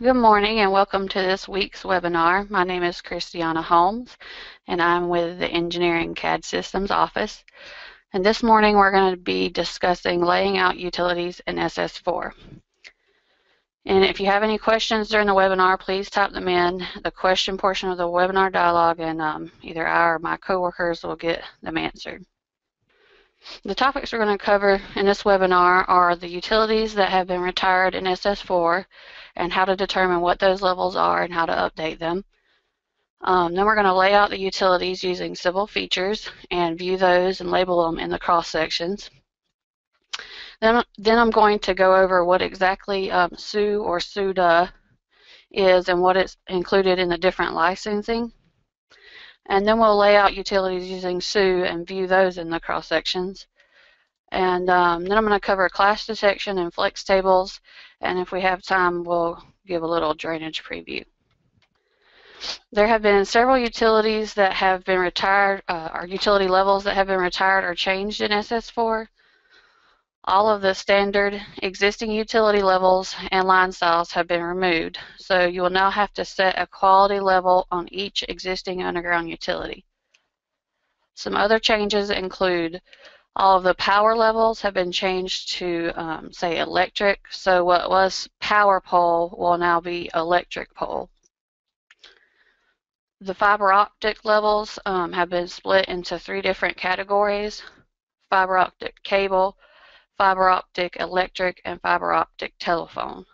Good morning and welcome to this week's webinar. My name is Christi Holmes and I'm with the Engineering CAD Systems Office. And this morning we're going to be discussing laying out utilities in SS4. And if you have any questions during the webinar, please type them in the question portion of the webinar dialog and either I or my coworkers will get them answered. The topics we're going to cover in this webinar are the utilities that have been retired in SS4 and how to determine what those levels are and how to update them. Then we're going to lay out the utilities using civil features and view those and label them in the cross sections. Then I'm going to go over what exactly SUE or SUDA is and what it's included in the different licensing. And then we'll lay out utilities using SUE and view those in the cross sections. And then I'm going to cover clash detection and flex tables, and if we have time we'll give a little drainage preview. There have been several utilities that have been retired, or utility levels that have been retired or changed in SS4. All of the standard existing utility levels and line styles have been removed, so you will now have to set a quality level on each existing underground utility. Some other changes include all of the power levels have been changed to, say, electric, so what was power pole will now be electric pole. The fiber optic levels have been split into three different categories: fiber optic cable, fiber optic electric, and fiber optic telephone.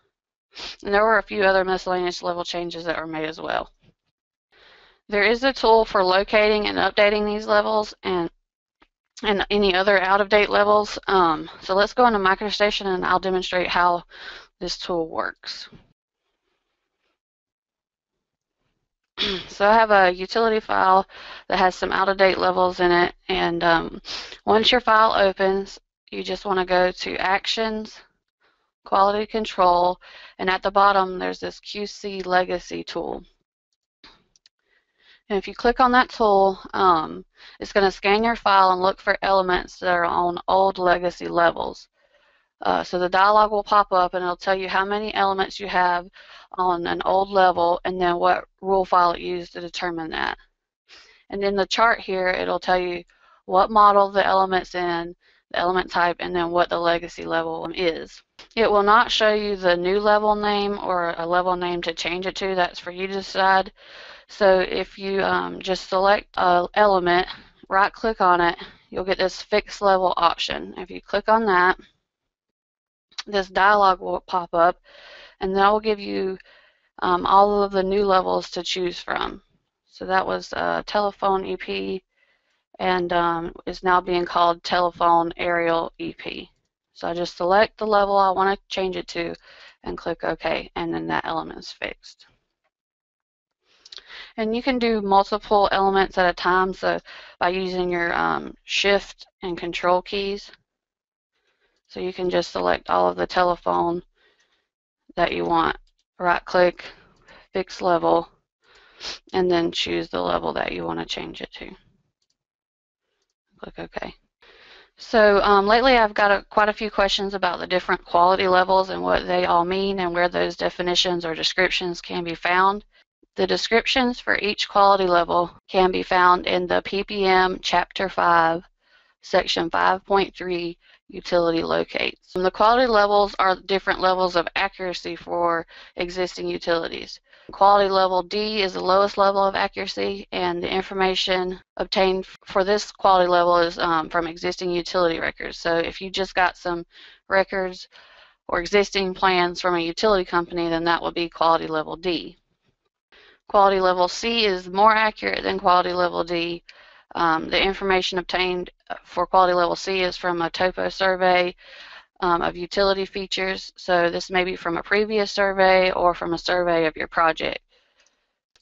And there were a few other miscellaneous level changes that were made as well. There is a tool for locating and updating these levels and any other out-of-date levels. So let's go into MicroStation and I'll demonstrate how this tool works. So I have a utility file that has some out-of-date levels in it, and once your file opens, you just want to go to Actions, Quality Control, and at the bottom there's this QC Legacy tool. And if you click on that tool, it's going to scan your file and look for elements that are on old legacy levels. So the dialog will pop up and it'll tell you how many elements you have on an old level and then what rule file it used to determine that. And in the chart here, it'll tell you what model the element's in, element type, and then what the legacy level is. It will not show you the new level name or a level name to change it to. That's for you to decide. So if you just select an element, right click on it, you'll get this fixed level option. If you click on that, this dialog will pop up and that will give you all of the new levels to choose from. So that was telephone EP, and is now being called Telephone Aerial EP. So I just select the level I want to change it to and click OK, and then that element is fixed. And you can do multiple elements at a time, so by using your Shift and Control keys. So you can just select all of the telephone that you want, right click, fix level, and then choose the level that you want to change it to. Click OK. So lately I've got quite a few questions about the different quality levels and what they all mean and where those definitions or descriptions can be found. The descriptions for each quality level can be found in the PPM Chapter 5, Section 5.3, Utility Locates. And the quality levels are different levels of accuracy for existing utilities. Quality level D is the lowest level of accuracy, and the information obtained for this quality level is from existing utility records. So if you just got some records or existing plans from a utility company, then that would be quality level D. Quality level C is more accurate than quality level D. The information obtained for quality level C is from a topo survey of utility features, so this may be from a previous survey or from a survey of your project.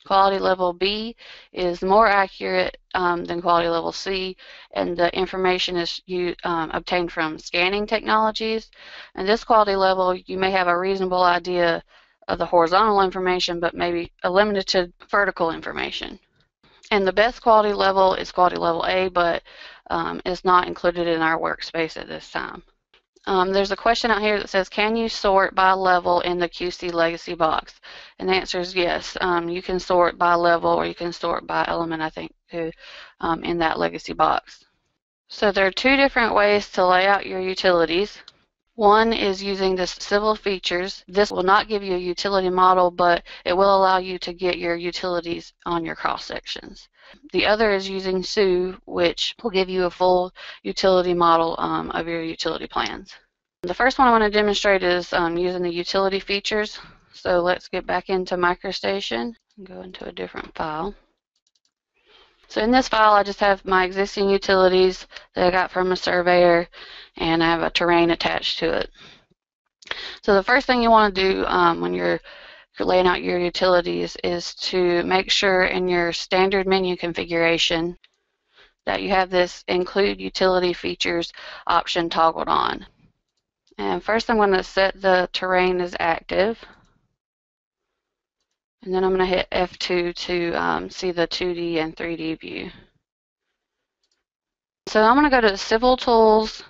Quality level B is more accurate than quality level C, and the information is obtained from scanning technologies. And this quality level, you may have a reasonable idea of the horizontal information, but maybe a limited vertical information. And the best quality level is quality level A, but it's not included in our workspace at this time. There's a question out here that says, can you sort by level in the QC Legacy box? And the answer is yes. You can sort by level, or you can sort by element, I think, too, in that Legacy box. So there are two different ways to lay out your utilities. One is using this Civil Features. This will not give you a utility model, but it will allow you to get your utilities on your cross-sections. The other is using SUE, which will give you a full utility model of your utility plans. The first one I want to demonstrate is using the utility features. So let's get back into MicroStation and go into a different file. So in this file, I just have my existing utilities that I got from a surveyor, and I have a terrain attached to it. So the first thing you want to do when you're laying out your utilities is to make sure in your standard menu configuration that you have this Include Utility Features option toggled on. And first I'm going to set the terrain as active. And then I'm going to hit F2 to see the 2D and 3D view. So I'm going to go to Civil Tools,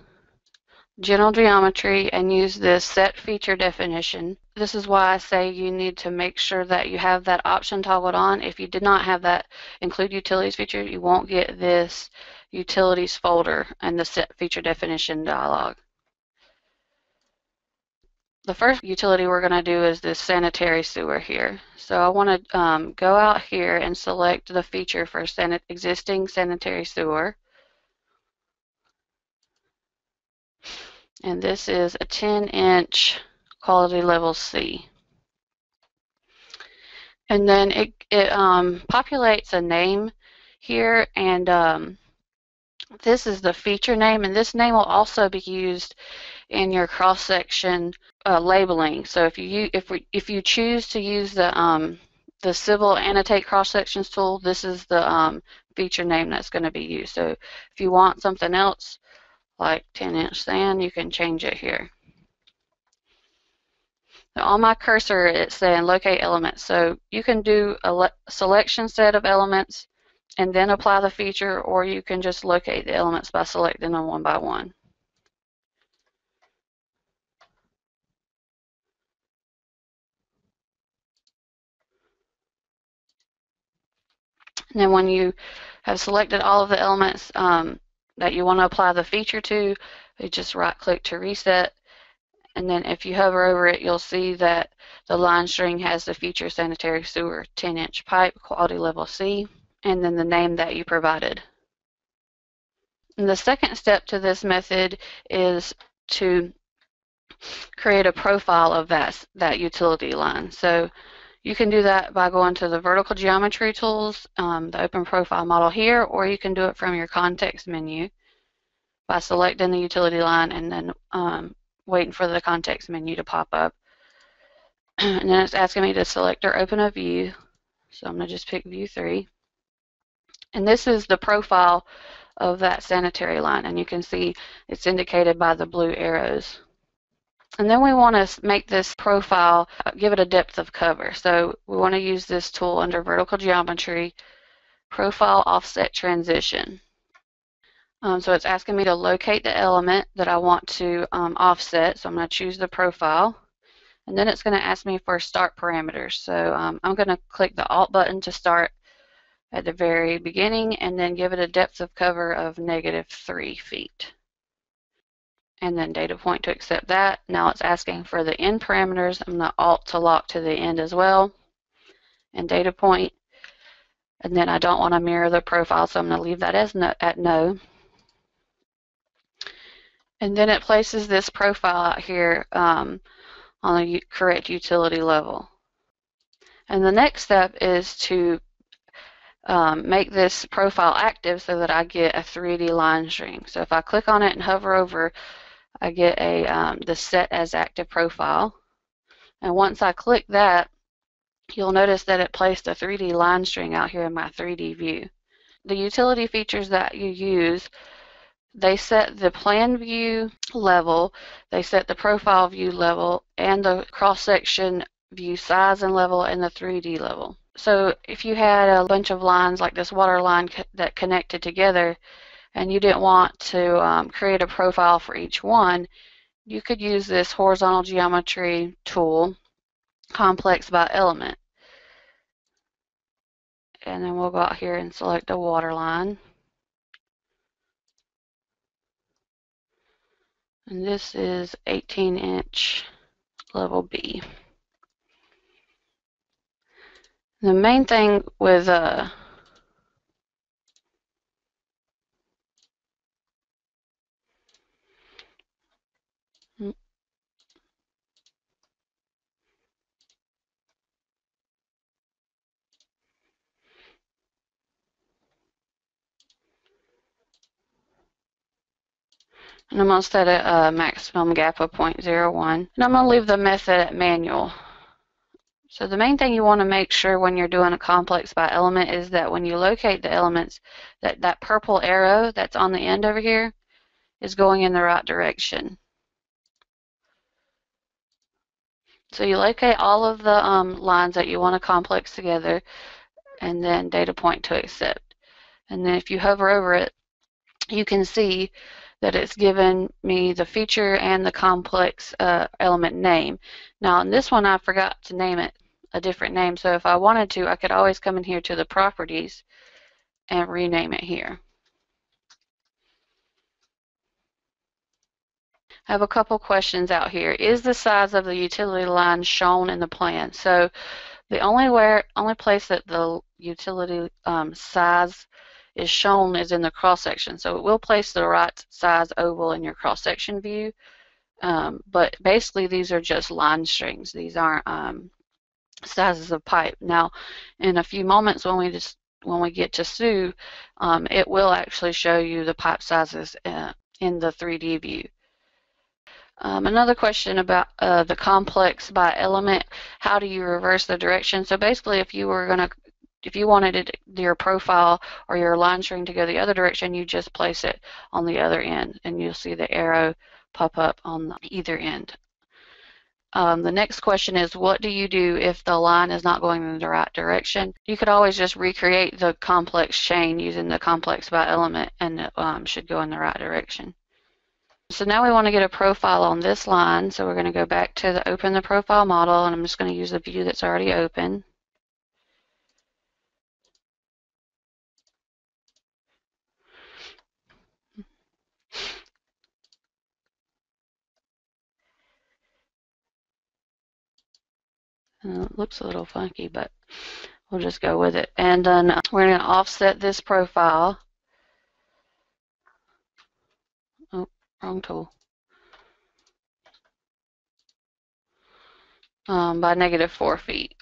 General Geometry, and use this Set Feature Definition. This is why I say you need to make sure that you have that option toggled on. If you did not have that Include Utilities feature, you won't get this Utilities folder and the Set Feature Definition dialog. The first utility we're going to do is this sanitary sewer here. So I want to go out here and select the feature for existing sanitary sewer. And this is a 10-inch quality level C. And then it populates a name here, and this is the feature name, and this name will also be used in your cross-section labeling. So if you choose to use the Civil Annotate Cross-Sections tool, this is the feature name that's going to be used. So if you want something else, like 10-inch sand, you can change it here. Now on my cursor, it's saying Locate Elements. So you can do a selection set of elements and then apply the feature, or you can just locate the elements by selecting them one by one. And then when you have selected all of the elements that you want to apply the feature to, you just right-click to reset, and then if you hover over it, you'll see that the line string has the feature sanitary sewer 10-inch pipe quality level C, and then the name that you provided. And the second step to this method is to create a profile of that utility line. So you can do that by going to the vertical geometry tools, the open profile model here, or you can do it from your context menu by selecting the utility line and then waiting for the context menu to pop up. And then it's asking me to select or open a view, so I'm going to just pick view 3. And this is the profile of that sanitary line, and you can see it's indicated by the blue arrows. And then we want to make this profile, give it a depth of cover. So we want to use this tool under vertical geometry, profile offset transition. So it's asking me to locate the element that I want to offset, so I'm going to choose the profile. And then it's going to ask me for start parameters. So I'm going to click the Alt button to start at the very beginning, and then give it a depth of cover of -3 feet. And then data point to accept that. Now it's asking for the end parameters. I'm going to Alt to lock to the end as well, and data point. And then I don't want to mirror the profile, so I'm going to leave that as at no. And then it places this profile out here on the correct utility level. And the next step is to make this profile active so that I get a 3D line string. So if I click on it and hover over, I get the Set as Active profile. And once I click that, you'll notice that it placed a 3D line string out here in my 3D view. The utility features that you use, they set the plan view level, they set the profile view level, and the cross-section view size and level, and the 3D level. So if you had a bunch of lines like this water line that connected together, and you didn't want to create a profile for each one, you could use this horizontal geometry tool, complex by element. And then we'll go out here and select a water line. And this is 18-inch level B. The main thing with and I'm going to set a maximum gap of 0.01. And I'm going to leave the method at manual. So the main thing you want to make sure when you're doing a complex by element is that when you locate the elements, that purple arrow that's on the end over here is going in the right direction. So you locate all of the lines that you want to complex together, and then data point to accept. And then if you hover over it, you can see that it's given me the feature and the complex element name. Now in this one I forgot to name it a different name, so if I wanted to, I could always come in here to the properties and rename it here. I have a couple questions out here. Is the size of the utility line shown in the plan? So the only place that the utility size is shown is in the cross-section, so it will place the right size oval in your cross-section view, but basically these are just line strings. These aren't sizes of pipe. Now in a few moments when we get to SUE, it will actually show you the pipe sizes in the 3D view. Another question about the complex by element, how do you reverse the direction? So basically if you wanted it, your profile or your line string to go the other direction, you just place it on the other end and you'll see the arrow pop up on either end. The next question is, what do you do if the line is not going in the right direction? You could always just recreate the complex chain using the complex by element, and it should go in the right direction. So now we want to get a profile on this line, so we're going to go back to the open the profile model, and I'm just going to use the view that's already open. It looks a little funky, but we'll just go with it. And then we're going to offset this profile. Oh, wrong tool. By -4 feet.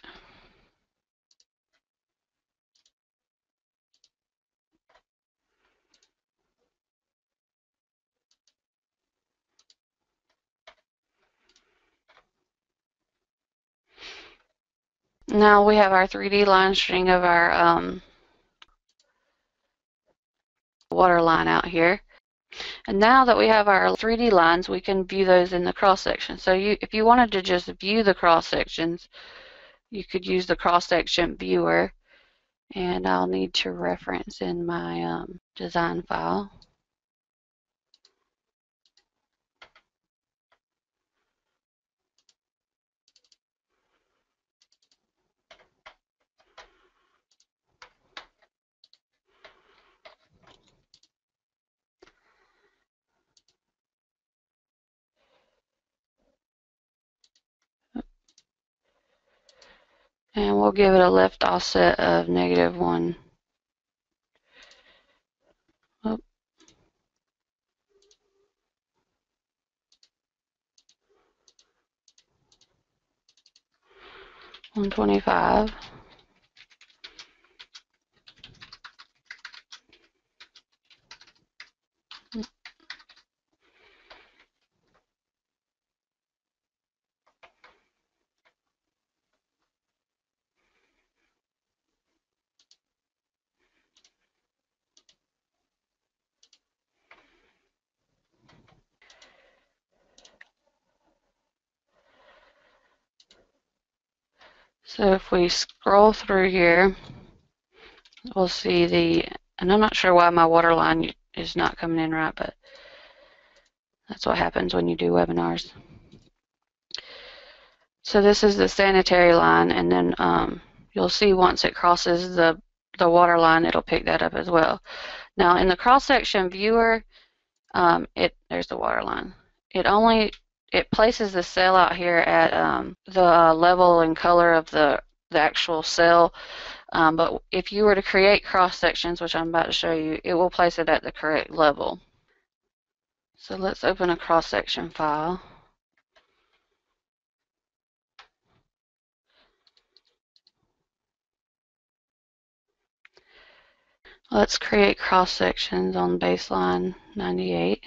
Now we have our 3D line string of our water line out here. And now that we have our 3D lines, we can view those in the cross section. So if you wanted to just view the cross sections, you could use the cross section viewer. And I'll need to reference in my design file. And we'll give it a left offset of -1. Oop. -125. So if we scroll through here, we'll see and I'm not sure why my water line is not coming in right, but That's what happens when you do webinars. So this is the sanitary line, and then you'll see once it crosses the water line, it'll pick that up as well. Now in the cross-section viewer, there's the water line. It places the cell out here at the level and color of the actual cell, but if you were to create cross-sections, which I'm about to show you, it will place it at the correct level. So let's open a cross-section file. Let's create cross-sections on baseline 98.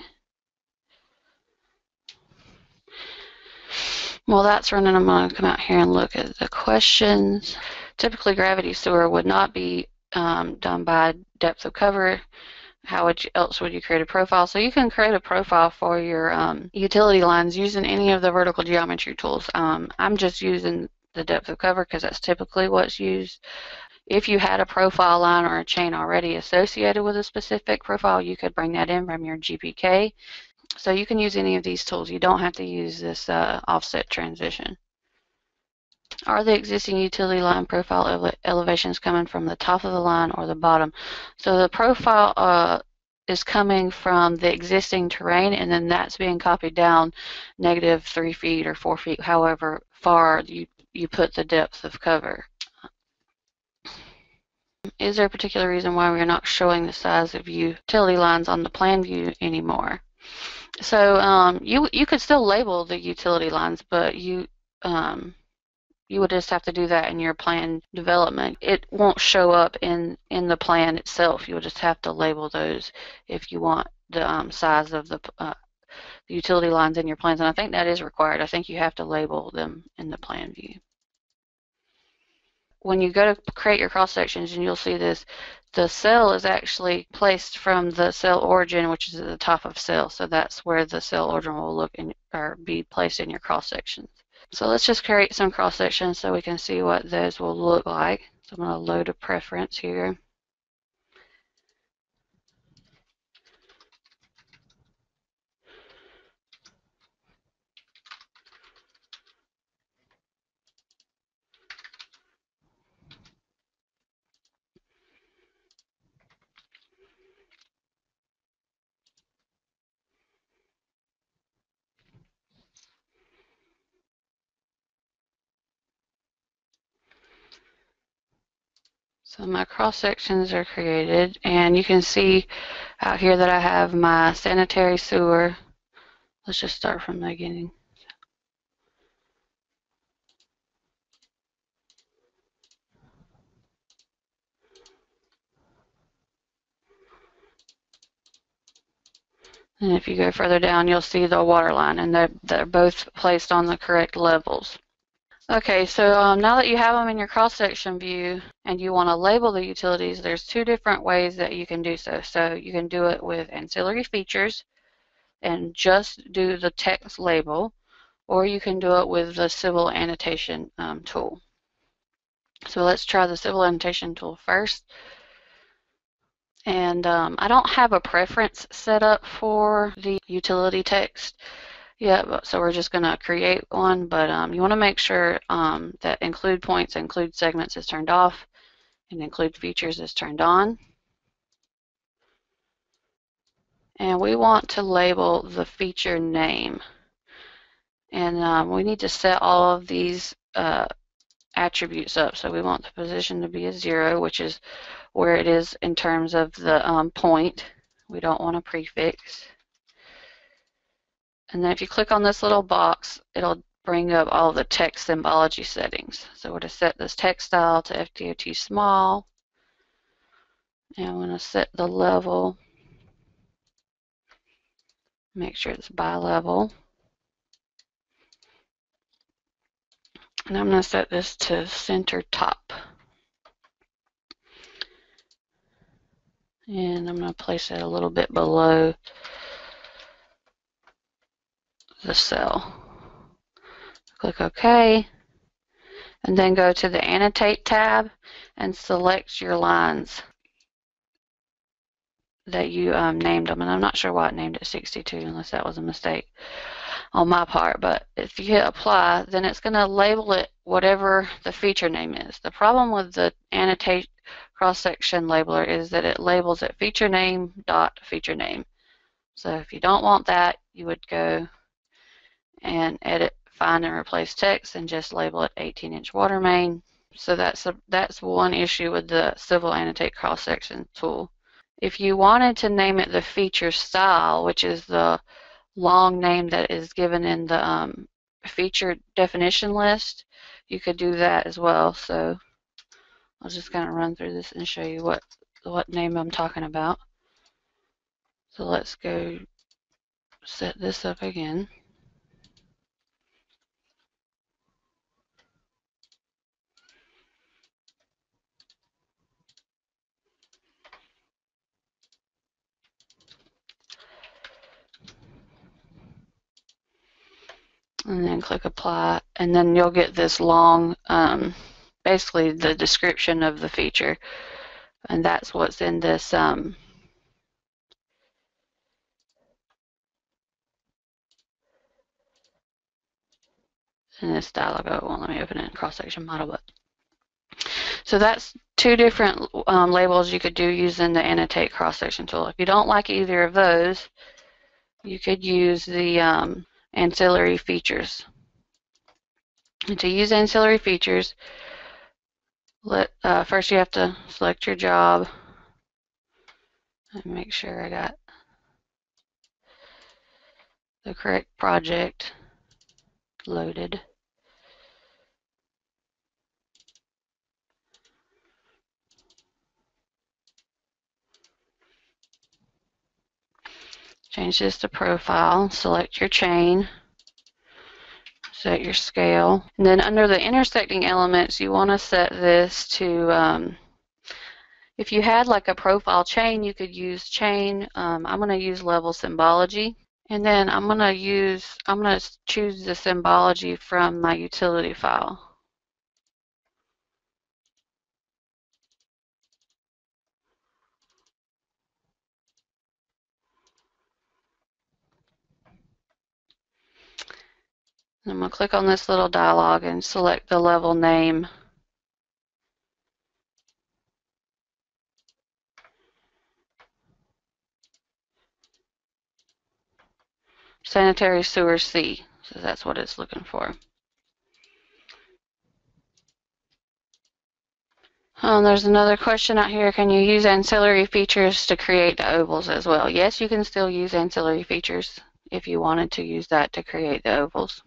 While that's running, I'm going to come out here and look at the questions. Typically, gravity sewer would not be done by depth of cover. How else would you create a profile? So you can create a profile for your utility lines using any of the vertical geometry tools. I'm just using the depth of cover because that's typically what's used. If you had a profile line or a chain already associated with a specific profile, you could bring that in from your GPK. So you can use any of these tools. You don't have to use this offset transition. Are the existing utility line profile elevations coming from the top of the line or the bottom? So the profile is coming from the existing terrain, and then that's being copied down negative 3 feet or 4 feet, however far you put the depth of cover. Is there a particular reason why we're not showing the size of utility lines on the plan view anymore? So you could still label the utility lines, but you would just have to do that in your plan development. It won't show up in the plan itself. You'll just have to label those if you want the size of the utility lines in your plans. And I think that is required. I think you have to label them in the plan view. When you go to create your cross sections, and you'll see this, the cell is actually placed from the cell origin, which is at the top of cell. So that's where the cell origin will look in, or be placed in your cross sections. So let's just create some cross sections so we can see what those will look like. So I'm going to load a preference here. So my cross sections are created, and you can see out here that I have my sanitary sewer. Let's just start from the beginning. And if you go further down, you'll see the water line, and they're both placed on the correct levels. Okay, so now that you have them in your cross-section view and you want to label the utilities, there's two different ways that you can do so. So you can do it with ancillary features and just do the text label, or you can do it with the civil annotation tool. So let's try the civil annotation tool first. And I don't have a preference set up for the utility text. Yeah, so we're just going to create one, but you want to make sure that include points, include segments is turned off, and include features is turned on. And we want to label the feature name. And we need to set all of these attributes up. So we want the position to be a 0, which is where it is in terms of the point. We don't want a prefix. And then if you click on this little box, it'll bring up all the text symbology settings. So we're to set this text style to FDOT Small. And I'm going to set the level. Make sure it's by level. And I'm going to set this to center top. And I'm going to place it a little bit below the cell. Click OK, and then go to the Annotate tab and select your lines. that you named them, and I'm not sure why it named it 62 unless that was a mistake on my part, but if you hit apply, then it's going to label it whatever the feature name is. The problem with the annotate cross-section labeler is that it labels it feature name dot feature name. So if you don't want that, you would go and edit, find and replace text and just label it 18-inch water main. So that's one issue with the Civil Annotate cross-section tool. If you wanted to name it the feature style, which is the long name that is given in the feature definition list, you could do that as well. So I was just going to run through this and show you what name I'm talking about. So let's go set this up again. And then click apply, and then you'll get this long, basically the description of the feature, and that's what's in this in this dialog. Oh, it won't let me open it in cross-section model, but so that's two different labels you could do using the annotate cross-section tool. If you don't like either of those, you could use the ancillary features. And to use ancillary features, first you have to select your job and make sure I got the correct project loaded. Change this to profile, select your chain, set your scale, and then under the intersecting elements you want to set this to, if you had like a profile chain, you could use chain. I'm going to use level symbology, and then I'm going to choose the symbology from my utility file. I'm going to click on this little dialog and select the level name. Sanitary Sewer C, so that's what it's looking for. There's another question out here. Can you use ancillary features to create the ovals as well? Yes, you can still use ancillary features if you wanted to use that to create the ovals.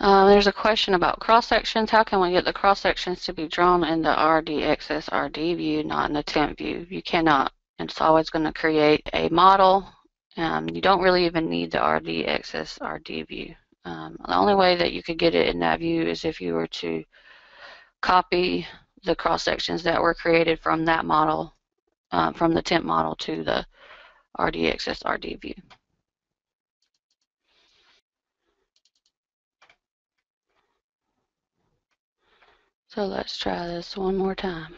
There's a question about cross-sections. How can we get the cross-sections to be drawn in the RDXSRD view, not in the temp view? You cannot. It's always going to create a model. You don't really even need the RDXSRD view. The only way that you could get it in that view is if you were to copy the cross-sections that were created from that model, from the temp model to the RDXSRD view. So let's try this one more time.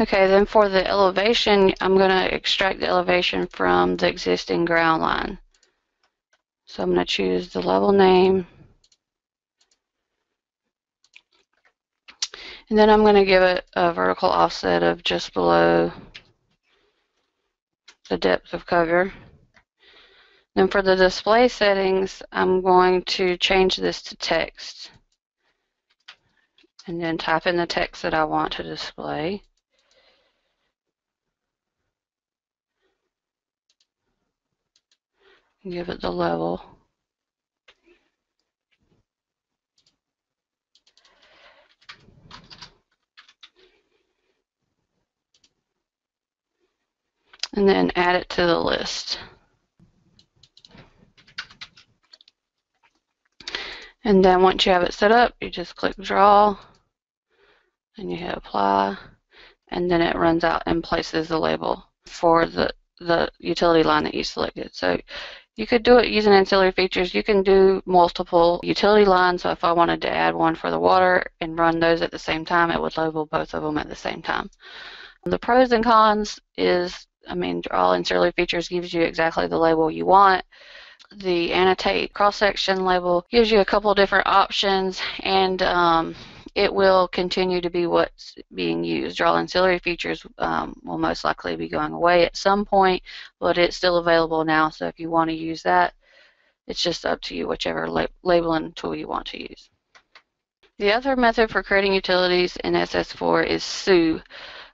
Okay, then for the elevation, I'm going to extract the elevation from the existing ground line. So I'm going to choose the level name. And then I'm going to give it a vertical offset of just below the depth of cover. Then for the display settings, I'm going to change this to text. And then type in the text that I want to display. Give it the level. and then add it to the list. And then once you have it set up, you just click draw and you hit apply, and then it runs out and places the label for the utility line that you selected. So you could do it using ancillary features. You can do multiple utility lines, so if I wanted to add one for the water and run those at the same time, it would label both of them at the same time. The pros and cons is, I mean, all ancillary features gives you exactly the label you want. The annotate cross-section label gives you a couple different options, and it will continue to be what's being used. All ancillary features will most likely be going away at some point, but it's still available now, so if you want to use that, it's just up to you, whichever labeling tool you want to use. The other method for creating utilities in SS4 is SUE.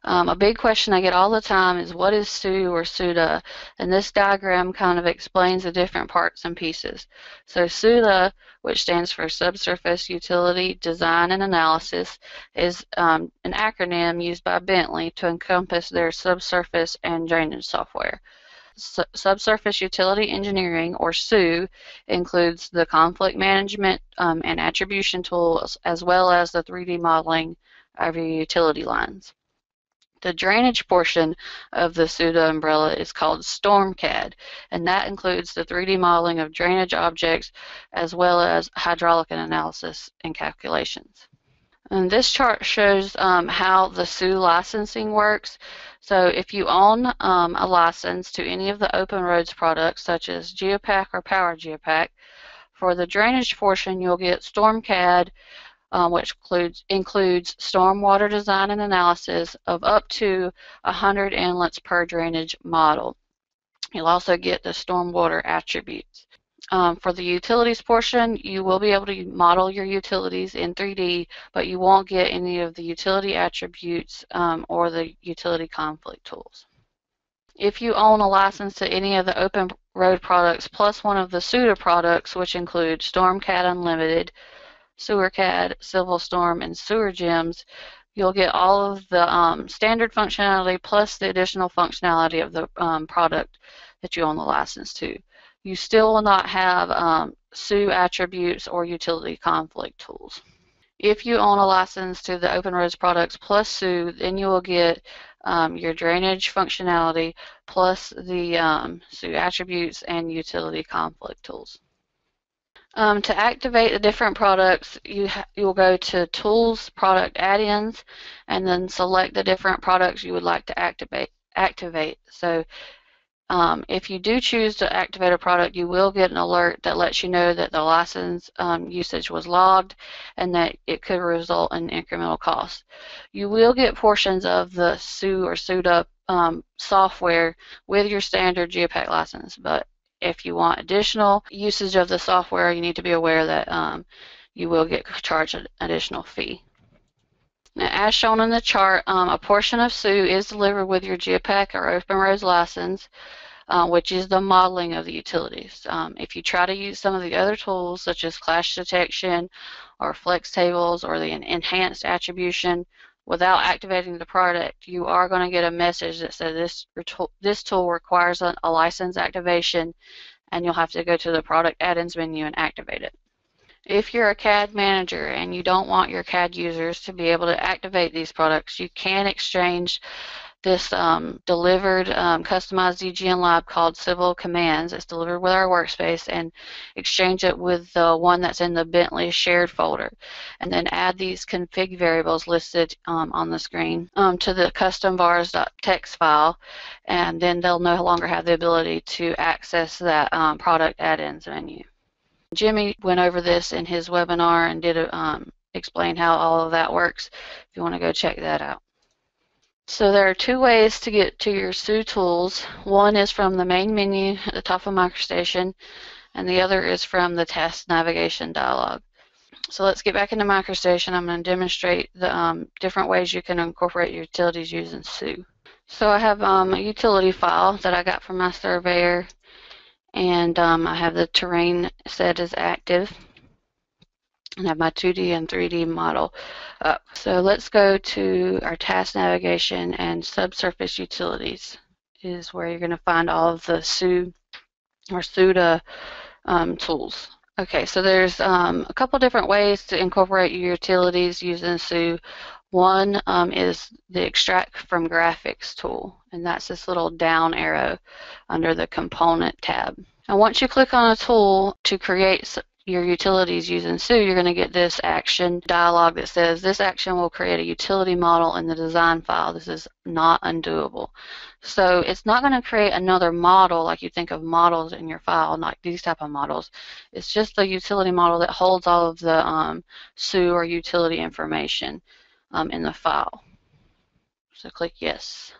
A big question I get all the time is, what is SUE or SUDA? And this diagram kind of explains the different parts and pieces. So SUDA, which stands for Subsurface Utility Design and Analysis, is an acronym used by Bentley to encompass their subsurface and drainage software. Subsurface Utility Engineering, or SUE, includes the conflict management and attribution tools, as well as the 3D modeling of your utility lines. The drainage portion of the SUDA umbrella is called StormCAD, and that includes the 3D modeling of drainage objects as well as hydraulic analysis and calculations. And this chart shows how the SUE licensing works. So if you own a license to any of the OpenRoads products, such as GEOPAK or Power GEOPAK, for the drainage portion you'll get StormCAD, which includes stormwater design and analysis of up to 100 inlets per drainage model. You'll also get the stormwater attributes. For the utilities portion, you will be able to model your utilities in 3D, but you won't get any of the utility attributes or the utility conflict tools. If you own a license to any of the OpenRoad products plus one of the SUDA products, which include StormCAD Unlimited, Sewer CAD, Civil Storm, and Sewer Gems, you'll get all of the standard functionality plus the additional functionality of the product that you own the license to. You still will not have SUE attributes or utility conflict tools. If you own a license to the OpenRoads products plus SUE, then you will get your drainage functionality plus the SUE attributes and utility conflict tools. To activate the different products, you'll go to Tools, Product Add-ins, and then select the different products you would like to activate. So if you do choose to activate a product, you will get an alert that lets you know that the license usage was logged and that it could result in incremental costs. You will get portions of the SUE or SUDA software with your standard GeoPak license, but if you want additional usage of the software, you need to be aware that you will get charged an additional fee. Now, as shown in the chart, a portion of SUE is delivered with your GeoPak or OpenRoads license, which is the modeling of the utilities. If you try to use some of the other tools, such as clash detection or flex tables or the enhanced attribution, without activating the product, you are going to get a message that says this tool requires a license activation, and you'll have to go to the Product Add-ins menu and activate it. If you're a CAD manager and you don't want your CAD users to be able to activate these products, you can exchange this delivered customized DGN Lab called Civil Commands. It's delivered with our workspace, and exchange it with the one that's in the Bentley shared folder, and then add these config variables listed on the screen to the customvars.txt file, and then they'll no longer have the ability to access that product add-ins menu. Jimmy went over this in his webinar and did explain how all of that works, if you want to go check that out. So there are two ways to get to your SUE tools. One is from the main menu at the top of MicroStation, and the other is from the task navigation dialog. So let's get back into MicroStation. I'm going to demonstrate the different ways you can incorporate your utilities using SUE. So I have a utility file that I got from my surveyor, and I have the terrain set as active, and have my 2D and 3D model up. So let's go to our task navigation and subsurface utilities is where you're going to find all of the SUE or SUDA tools. Okay, so there's a couple different ways to incorporate your utilities using SUE. One is the Extract from Graphics tool, and that's this little down arrow under the Component tab. And once you click on a tool to create your utilities using SUE, you're going to get this action dialog that says, this action will create a utility model in the design file. This is not undoable. So it's not going to create another model like you think of models in your file, not these type of models. It's just the utility model that holds all of the SUE or utility information in the file. So click yes.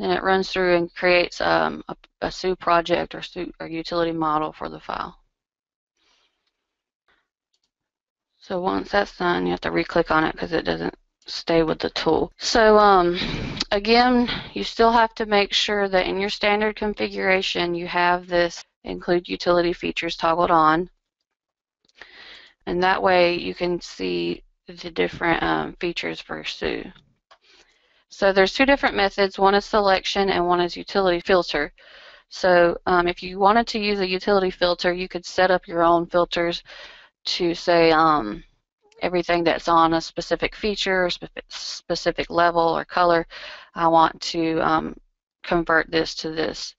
And it runs through and creates a SUE project or SUE or utility model for the file. So once that's done, you have to re-click on it because it doesn't stay with the tool. So again, you still have to make sure that in your standard configuration you have this include utility features toggled on, and that way you can see the different features for SUE. So there's two different methods. One is selection and one is utility filter. So if you wanted to use a utility filter, you could set up your own filters to say everything that's on a specific feature, or specific level or color. I want to convert this to this.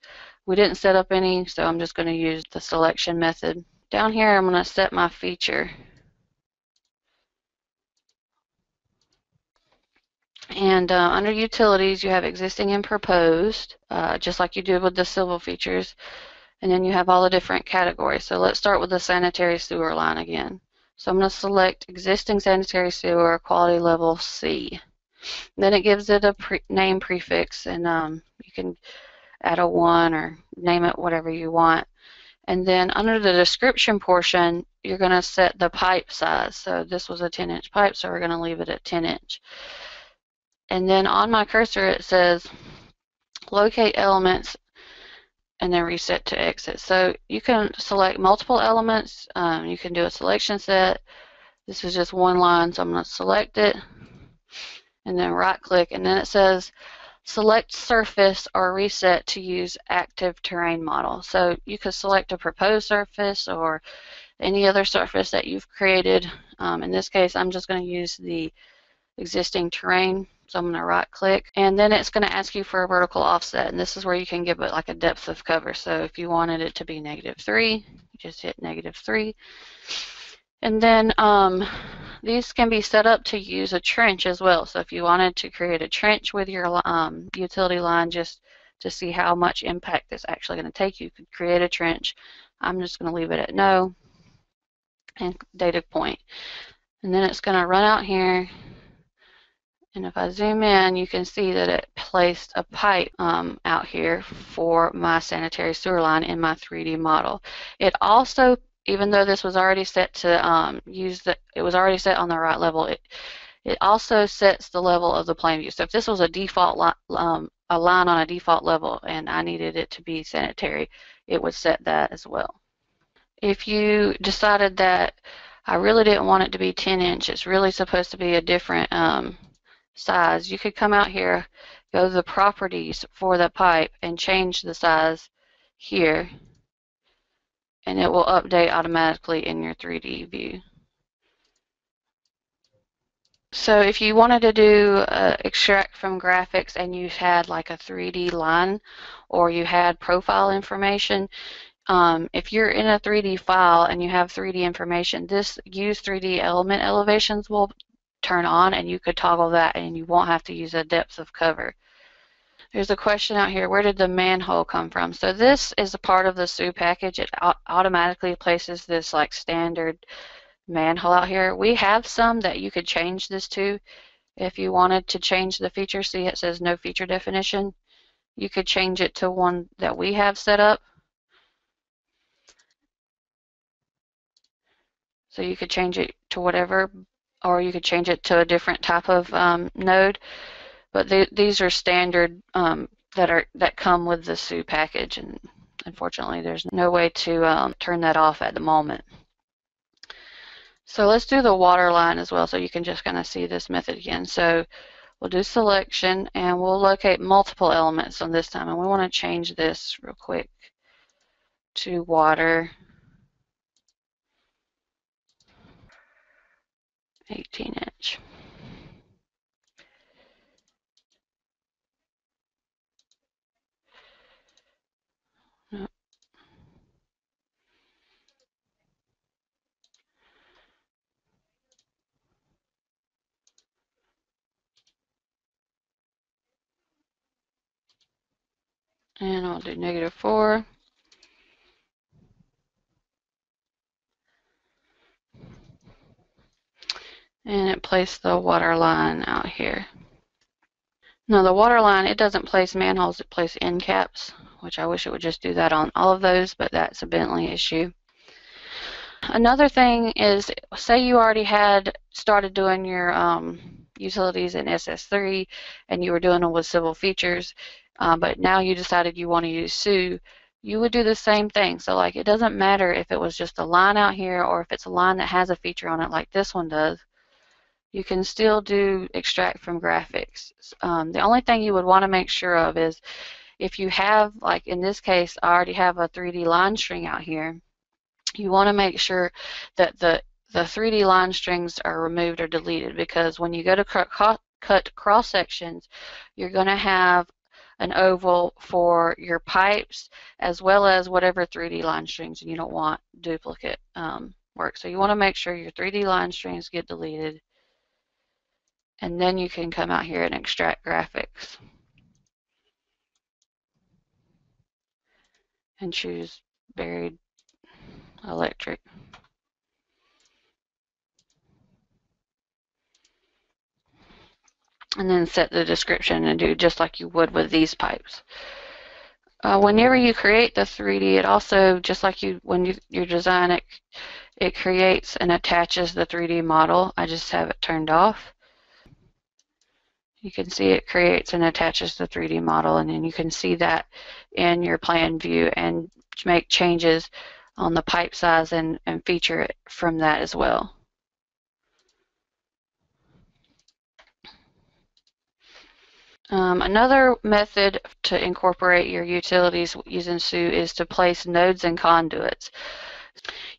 We didn't set up any, so I'm just going to use the selection method. Down here I'm going to set my feature. And under utilities you have existing and proposed, just like you did with the civil features. And then you have all the different categories. So let's start with the sanitary sewer line again. So I'm going to select existing sanitary sewer, quality level C. And then it gives it a name prefix, and you can add a 1 or name it whatever you want. And then under the description portion, you're going to set the pipe size. So this was a 10-inch pipe, so we're going to leave it at 10-inch. And then on my cursor it says locate elements and then reset to exit. So you can select multiple elements. You can do a selection set. This is just one line, so I'm going to select it and then right click, and then it says select surface or reset to use active terrain model. So you could select a proposed surface or any other surface that you've created. In this case I'm just going to use the existing terrain. So I'm going to right click, and then it's going to ask you for a vertical offset, and this is where you can give it like a depth of cover. So if you wanted it to be -3, you just hit -3. And then these can be set up to use a trench as well. So if you wanted to create a trench with your utility line just to see how much impact it's actually going to take, you could create a trench. I'm just going to leave it at no and data point. And then it's going to run out here. And if I zoom in, you can see that it placed a pipe out here for my sanitary sewer line in my 3D model. It also, even though this was already set to it was already set on the right level, it also sets the level of the plane view. So if this was a default line, a line on a default level, and I needed it to be sanitary, it would set that as well. If you decided that I really didn't want it to be 10-inch, it's really supposed to be a different size, you could come out here, go to the properties for the pipe and change the size here, and it will update automatically in your 3D view. So if you wanted to do extract from graphics and you had like a 3D line or you had profile information, if you're in a 3D file and you have 3D information, this use 3D element elevations will turn on, and you could toggle that and you won't have to use a depth of cover. There's a question out here, where did the manhole come from? So this is a part of the SUE package. It automatically places this like standard manhole out here. We have some that you could change this to if you wanted to change the feature. See, it says no feature definition. You could change it to one that we have set up. So you could change it to whatever, or you could change it to a different type of node, but these are standard that come with the SUE package, and unfortunately there's no way to turn that off at the moment. So let's do the water line as well, so you can just kind of see this method again. So We'll do selection, and we'll locate multiple elements on this time. And we want to change this real quick to water. 18-inch. Nope. And I'll do -4. And it placed the water line out here. Now the water line, it doesn't place manholes, it places end caps, which I wish it would just do that on all of those, but that's a Bentley issue. Another thing is, say you already had started doing your utilities in SS3 and you were doing them with civil features, but now you decided you want to use SUE, you would do the same thing. So like, it doesn't matter if it was just a line out here or if it's a line that has a feature on it like this one does. You can still do extract from graphics. The only thing you would want to make sure of is if you have, like in this case, I already have a 3D line string out here. You want to make sure that the 3D line strings are removed or deleted, because when you go to cut cross sections, you're going to have an oval for your pipes as well as whatever 3D line strings, and you don't want duplicate work. So you want to make sure your 3D line strings get deleted. And then you can come out here and extract graphics and choose buried electric. And then set the description and do just like you would with these pipes. Whenever you create the 3D, it also, just like you when you design it, it creates and attaches the 3D model. I just have it turned off. You can see it creates and attaches the 3D model, and then you can see that in your plan view and make changes on the pipe size and feature it from that as well. Another method to incorporate your utilities using SUE is to place nodes and conduits.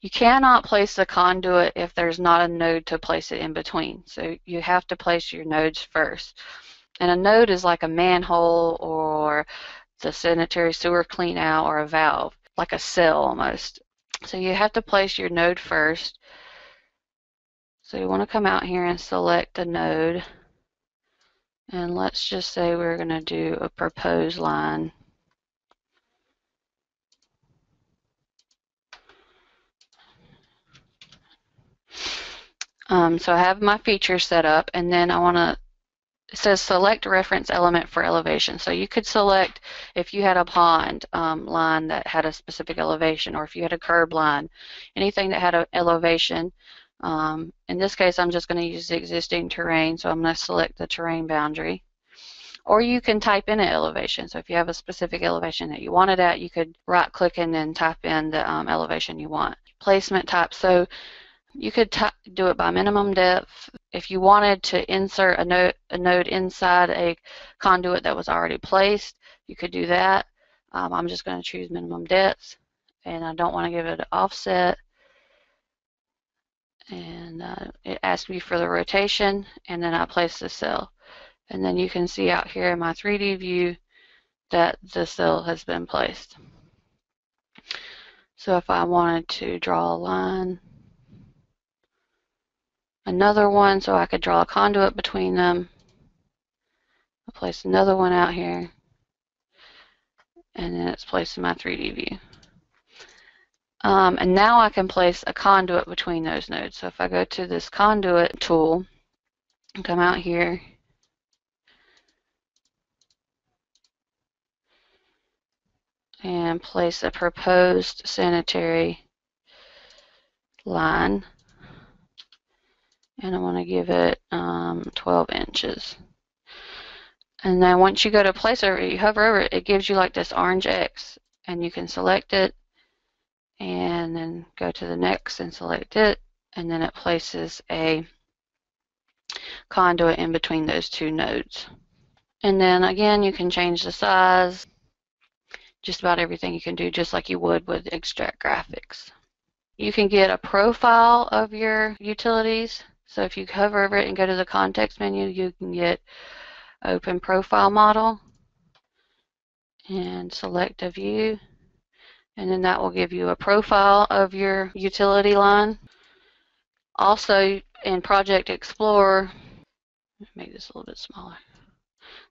You cannot place the conduit if there's not a node to place it in between. So you have to place your nodes first. And a node is like a manhole or the sanitary sewer clean out or a valve, like a cell almost. So you have to place your node first. So you want to come out here and select a node. And let's just say we're going to do a proposed line. So I have my feature set up, and then I want to, it says select reference element for elevation. So you could select if you had a pond line that had a specific elevation, or if you had a curb line, anything that had an elevation. In this case, I'm just going to use the existing terrain, so I'm going to select the terrain boundary. Or you can type in an elevation. So if you have a specific elevation that you wanted at, you could right-click and then type in the elevation you want. Placement type. So you could do it by minimum depth. If you wanted to insert a node inside a conduit that was already placed, you could do that. I'm just going to choose minimum depth, and I don't want to give it an offset. And it asked me for the rotation, and then I placed the cell. And then you can see out here in my 3D view that the cell has been placed. So if I wanted to draw a line, another one, so I could draw a conduit between them. I'll place another one out here, and then it's placed in my 3D view. And now I can place a conduit between those nodes. So if I go to this conduit tool and come out here, and place a proposed sanitary line. And I want to give it 12 inches. And then once you go to place over it, you hover over it, it gives you like this orange X, and you can select it, and then go to the next and select it, and then it places a conduit in between those two nodes. And then again, you can change the size, just about everything you can do, just like you would with extract graphics. You can get a profile of your utilities. So if you hover over it and go to the context menu, you can get open profile model and select a view. And then that will give you a profile of your utility line. Also in Project Explorer, let me make this a little bit smaller,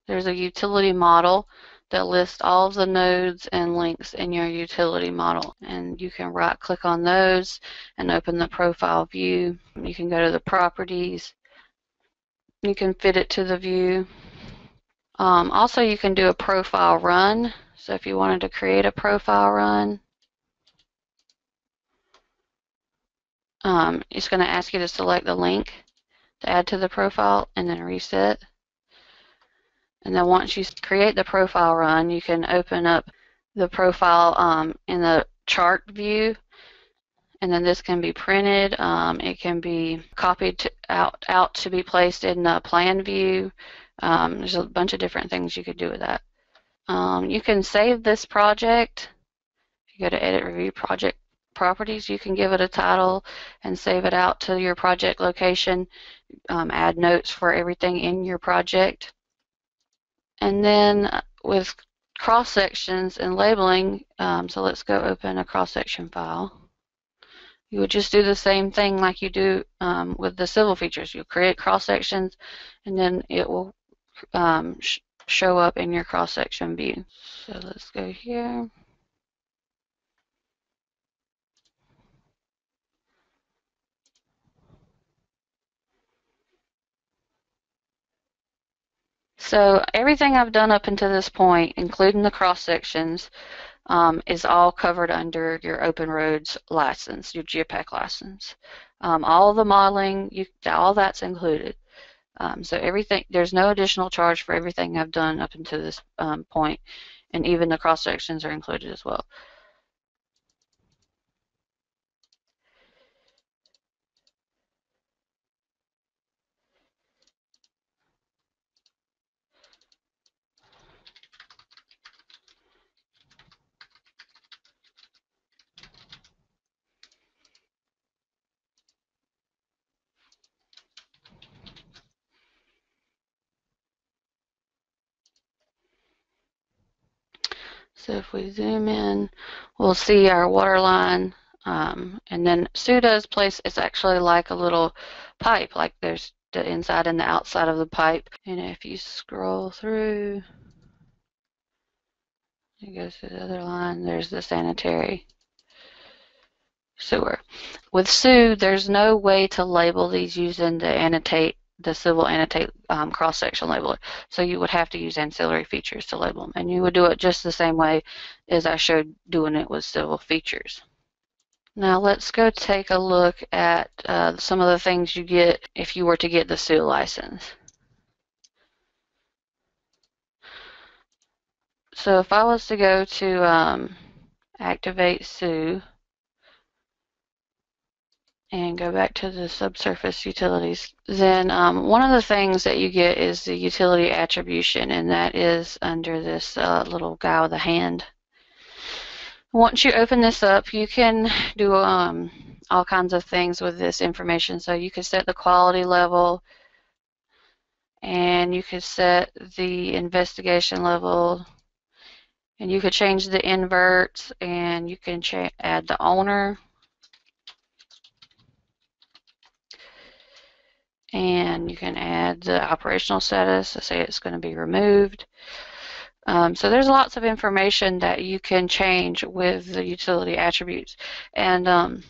there's a utility model that lists all of the nodes and links in your utility model. And you can right click on those and open the profile view. You can go to the properties. You can fit it to the view. Also you can do a profile run. So if you wanted to create a profile run, it's going to ask you to select the link to add to the profile and then reset. And then once you create the profile run, you can open up the profile in the chart view. And then this can be printed. It can be copied out to be placed in the plan view. There's a bunch of different things you could do with that. You can save this project. If you go to Edit, Review, Project Properties, you can give it a title and save it out to your project location. Add notes for everything in your project. And then with cross sections and labeling, so let's go open a cross section file. You would just do the same thing like you do with the civil features. You'll create cross sections and then it will show up in your cross section view. So let's go here. So everything I've done up until this point, including the cross sections, is all covered under your OpenRoads license, your GEOPAK license. All the modeling, all that's included. So everything, there's no additional charge for everything I've done up until this point, and even the cross sections are included as well. So if we zoom in, we'll see our water line, and then SUDA's place is actually like a little pipe, like there's the inside and the outside of the pipe. And if you scroll through, it goes to the other line, there's the sanitary sewer. With SUE, there's no way to label these using the annotate, the civil annotate cross-section labeler. So you would have to use ancillary features to label them. And you would do it just the same way as I showed doing it with civil features. Now let's go take a look at some of the things you get if you were to get the SUE license. So if I was to go to activate SUE and go back to the subsurface utilities, then one of the things that you get is the utility attribution, and that is under this little guy with a hand. Once you open this up, you can do all kinds of things with this information. So you can set the quality level, and you could set the investigation level, and you could change the inverts, and you can add the owner, and you can add the operational status. I say it's going to be removed. So there's lots of information that you can change with the utility attributes, and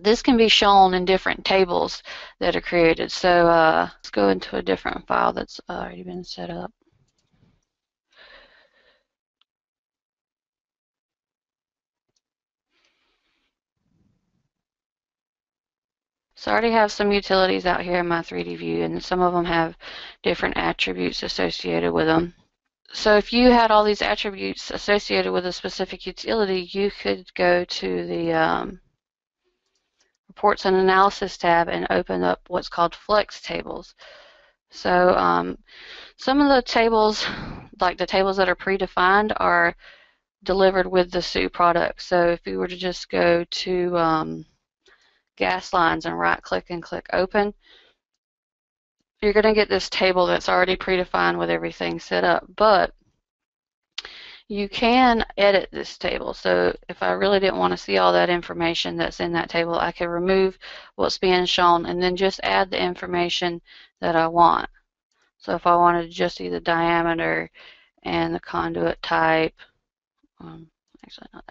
this can be shown in different tables that are created. So let's go into a different file that's already been set up. So I already have some utilities out here in my 3D view, and some of them have different attributes associated with them. So if you had all these attributes associated with a specific utility, you could go to the Reports and Analysis tab and open up what's called Flex Tables. So some of the tables, like the tables that are predefined, are delivered with the SUE product. So if you were to just go to gas lines and right click and click open, you're going to get this table that's already predefined with everything set up, but you can edit this table. So if I really didn't want to see all that information that's in that table, I could remove what's being shown and then just add the information that I want. So if I wanted to just see the diameter and the conduit type, actually not,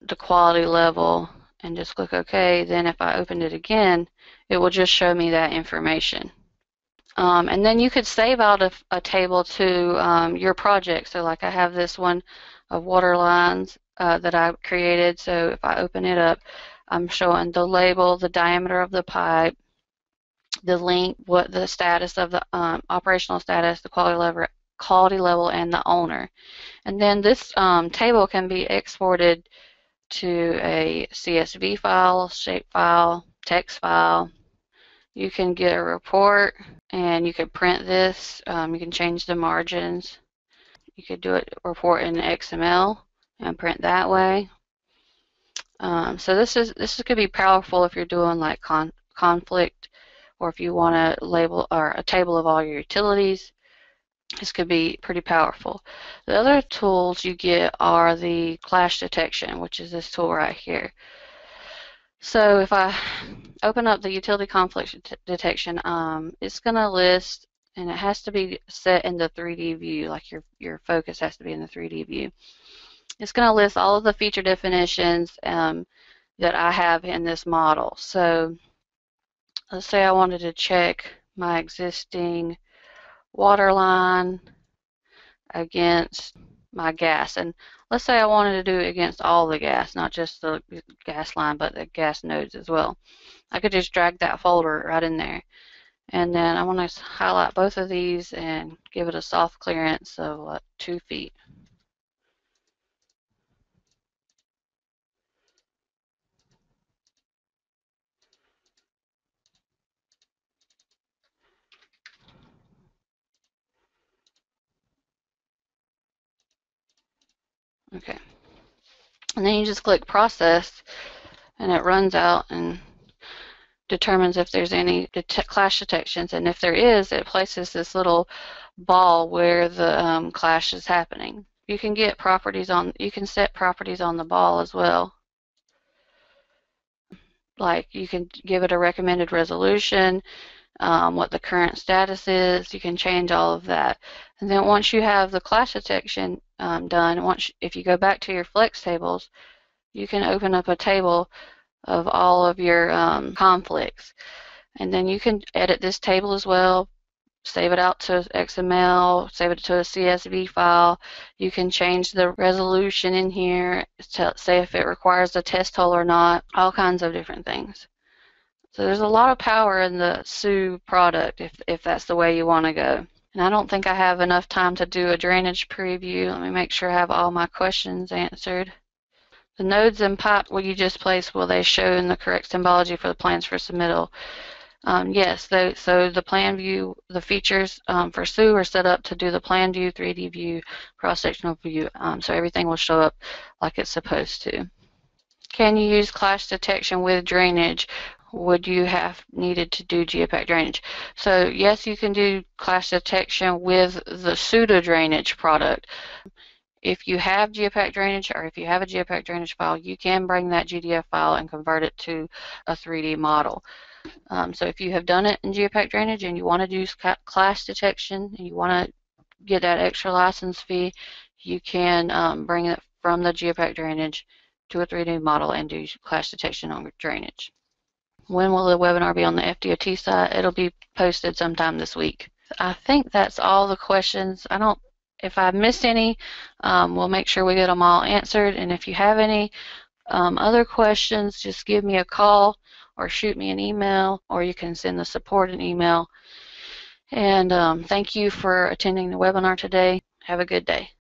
the quality level, and just click OK, then if I opened it again, it will just show me that information. And then you could save out a table to your project. So like I have this one of water lines that I created. So if I open it up, I'm showing the label, the diameter of the pipe, the length, what the status of the operational status, the quality level, and the owner. And then this table can be exported to a CSV file, shape file, text file. You can get a report, and you could print this. You can change the margins. You could do a report in XML and print that way. So this could be powerful if you're doing like conflict, or if you want to label or a table of all your utilities. This could be pretty powerful. The other tools you get are the clash detection, which is this tool right here. So if I open up the utility conflict detection, it's going to list, and it has to be set in the 3D view, like your focus has to be in the 3D view. It's going to list all of the feature definitions that I have in this model. So let's say I wanted to check my existing water line against my gas, and let's say I wanted to do it against all the gas, not just the gas line but the gas nodes as well. I could just drag that folder right in there, and then I want to highlight both of these and give it a soft clearance of like 2 feet. Okay, and then you just click process, and it runs out and determines if there's any clash detections, and if there is, it places this little ball where the clash is happening. You can get properties on, you can set properties on the ball as well. Like you can give it a recommended resolution, what the current status is, you can change all of that. And then once you have the clash detection done, if you go back to your flex tables, you can open up a table of all of your conflicts. And then you can edit this table as well, save it out to XML, save it to a CSV file. You can change the resolution in here to say if it requires a test hole or not, all kinds of different things. So there's a lot of power in the SUE product if that's the way you want to go. And I don't think I have enough time to do a drainage preview. Let me make sure I have all my questions answered. The nodes and pipe will you just place, will they show in the correct symbology for the plans for submittal? Yes, so the plan view, the features for SUE are set up to do the plan view, 3D view, cross-sectional view, so everything will show up like it's supposed to. Can you use clash detection with drainage? Would you have needed to do GEOPAK drainage? So yes, you can do clash detection with the SUDA drainage product. If you have GEOPAK drainage, or if you have a GEOPAK drainage file, you can bring that GDF file and convert it to a 3D model. So if you have done it in GEOPAK drainage and you want to do clash detection and you want to get that extra license fee, you can bring it from the GEOPAK drainage to a 3D model and do clash detection on drainage. When will the webinar be on the FDOT site? It'll be posted sometime this week. I think that's all the questions. If I missed any, we'll make sure we get them all answered. And if you have any other questions, just give me a call or shoot me an email, or you can send the support an email. And thank you for attending the webinar today. Have a good day.